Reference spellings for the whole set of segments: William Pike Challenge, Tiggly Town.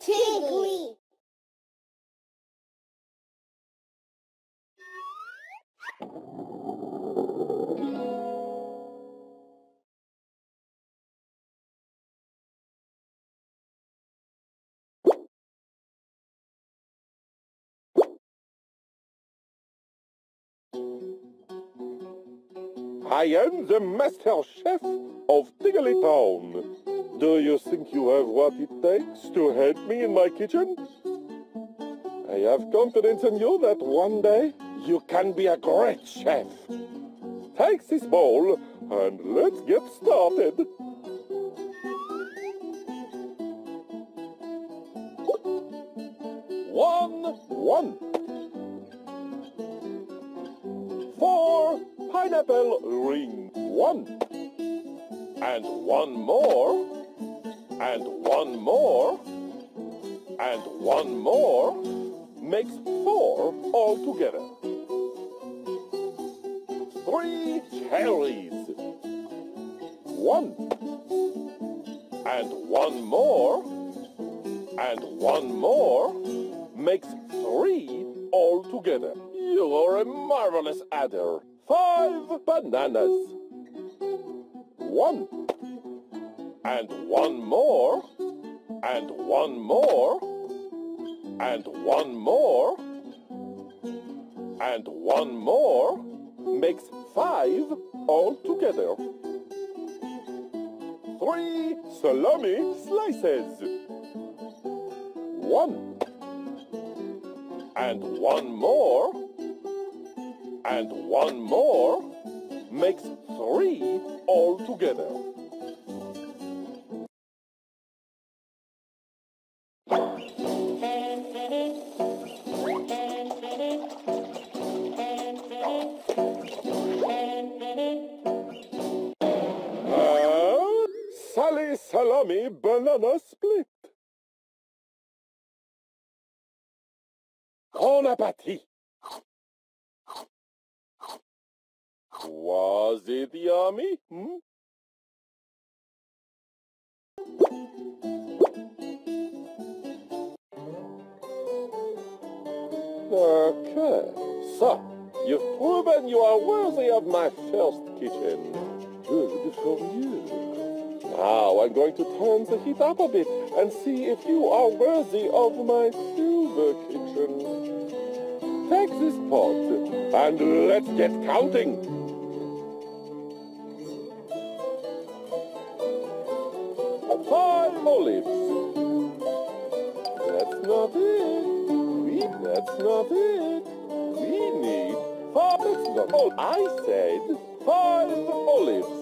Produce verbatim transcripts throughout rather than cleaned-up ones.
Tiggly. I am the master chef of Tiggly Town. Do you think you have what it takes to help me in my kitchen? I have confidence in you that one day you can be a great chef. Take this bowl and let's get started. One, one. Four pineapple rings. One. And one more. And one more. And one more. Makes four altogether. Three cherries. One. And one more. And one more. Makes three altogether. You are a marvelous adder. Five bananas. One. And one more. And one more. And one more. And one more. Makes five altogether. Three salami slices. One. And one more. And one more makes three altogether. Uh, Sally Salami Banana Split. Bon appétit. Was it yummy? Hmm? Okay, so you've proven you are worthy of my first kitchen. Good for you. Now I'm going to turn the heat up a bit and see if you are worthy of my silver kitchen. Take this pot and let's get counting. Five olives. That's not it. We, that's not it. We need five. That's not all. I said five olives.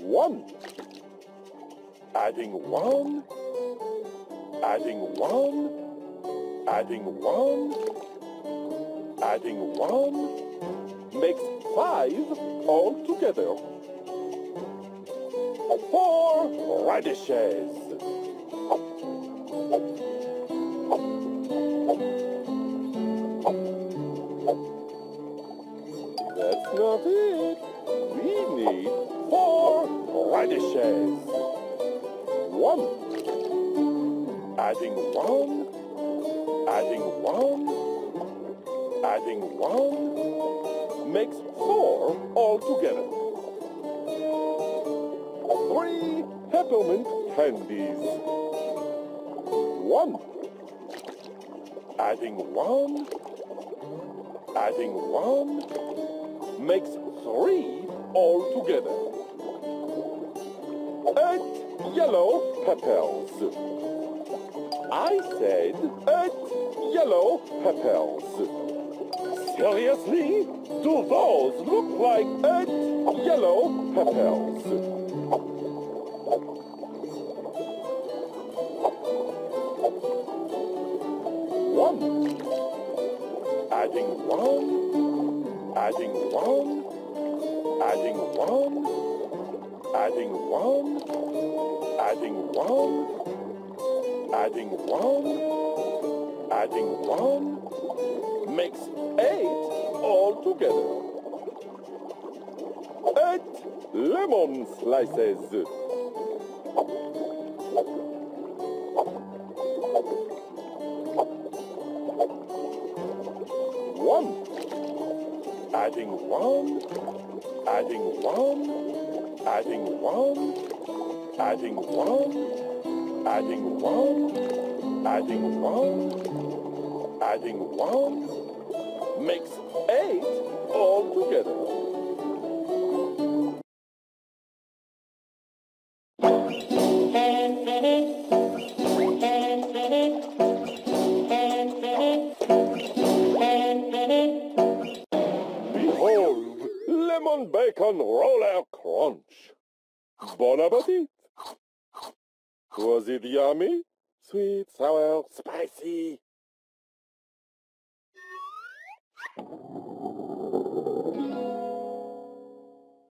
One. Adding one. Adding one. Adding one, adding one, makes five altogether. Four radishes. That's not it. We need four radishes. One, adding one. Adding one, adding one, makes four altogether. Three peppermint candies. One, adding one, adding one, makes three altogether. Eight yellow peppers. I said eight yellow peppers. Seriously? Do those look like eight yellow peppers? One. Adding one. Adding one. Adding one. adding one, adding one, adding one, adding one makes eight all together. Eight lemon slices. Adding one, adding one, adding one, adding one, adding one, adding one, adding one makes eight all together. Bacon Roller Crunch. Bon appetit! Was it yummy? Sweet, sour, spicy.